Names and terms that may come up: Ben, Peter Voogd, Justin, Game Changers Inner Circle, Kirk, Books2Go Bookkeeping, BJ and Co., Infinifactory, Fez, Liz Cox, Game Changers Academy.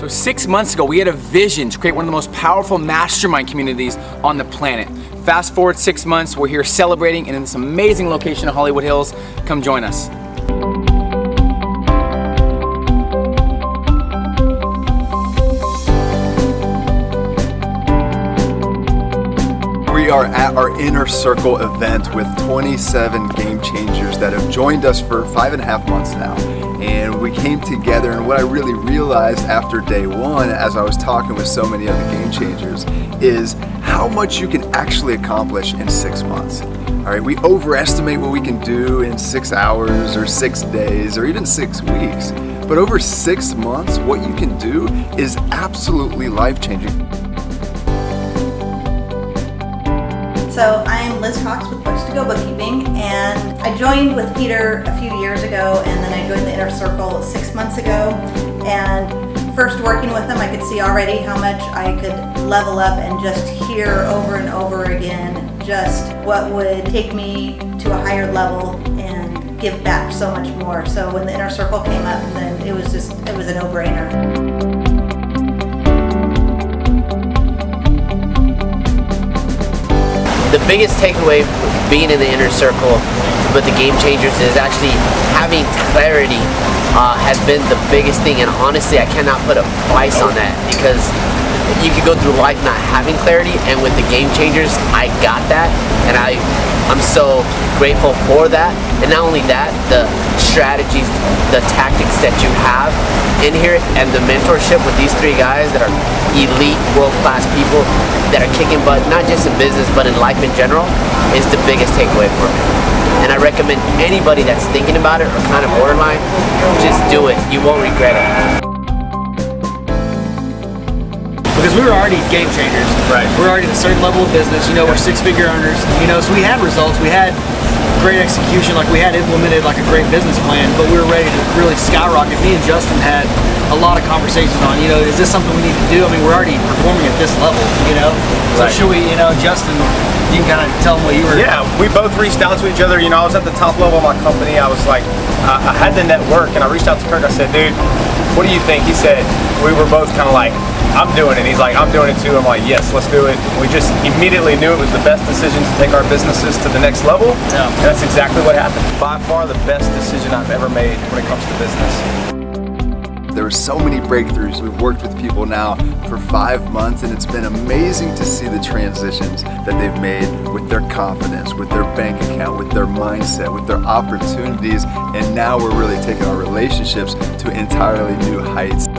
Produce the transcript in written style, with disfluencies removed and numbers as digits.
So 6 months ago, we had a vision to create one of the most powerful mastermind communities on the planet. Fast forward 6 months, we're here celebrating and in this amazing location in Hollywood Hills. Come join us. We are at our Inner Circle event with 27 Game Changers that have joined us for 5.5 months now. And we came together, and what I really realized after day one, as I was talking with so many other Game Changers, is how much you can actually accomplish in 6 months. All right, we overestimate what we can do in 6 hours or 6 days or even 6 weeks. But over 6 months, what you can do is absolutely life-changing. So I'm Liz Cox with Books2Go Bookkeeping, and I joined with Peter a few years ago, and then I joined the Inner Circle 6 months ago. And first working with him, I could see already how much I could level up and just hear over and over again just what would take me to a higher level and give back so much more. So when the Inner Circle came up, then it was a no-brainer. The biggest takeaway from being in the Inner Circle with the Game Changers is actually having clarity has been the biggest thing, and honestly I cannot put a price on that, because you could go through life not having clarity, and with the Game Changers I got that, and I'm so grateful for that. And not only that, the strategies, the tactics that you have in here, and the mentorship with these three guys that are elite, world-class people that are kicking butt, not just in business but in life in general, is the biggest takeaway for me. And I recommend anybody that's thinking about it or kind of borderline, just do it. You won't regret it. Because we were already Game Changers. Right. We're already at a certain level of business. You know, we're six-figure earners. You know, so we had results. We had great execution. Like, we had implemented like a great business plan, but we were ready to really skyrocket. Me and Justin had a lot of conversations on, you know, is this something we need to do? I mean, we're already performing at this level, you know? Right. So should we, you know, Justin, you can kind of tell them what you were... Yeah, we both reached out to each other. You know, I was at the top level of my company. I was like, I had the network, and I reached out to Kirk. I said, dude, what do you think? He said, we were both kind of like, I'm doing it. He's like, I'm doing it too. I'm like, yes, let's do it. We just immediately knew it was the best decision to take our businesses to the next level. Yeah. And that's exactly what happened. By far the best decision I've ever made when it comes to business. There were so many breakthroughs. We've worked with people now for 5 months, and it's been amazing to see the transitions that they've made with their confidence, with their bank account, with their mindset, with their opportunities, and now we're really taking our relationships to entirely new heights.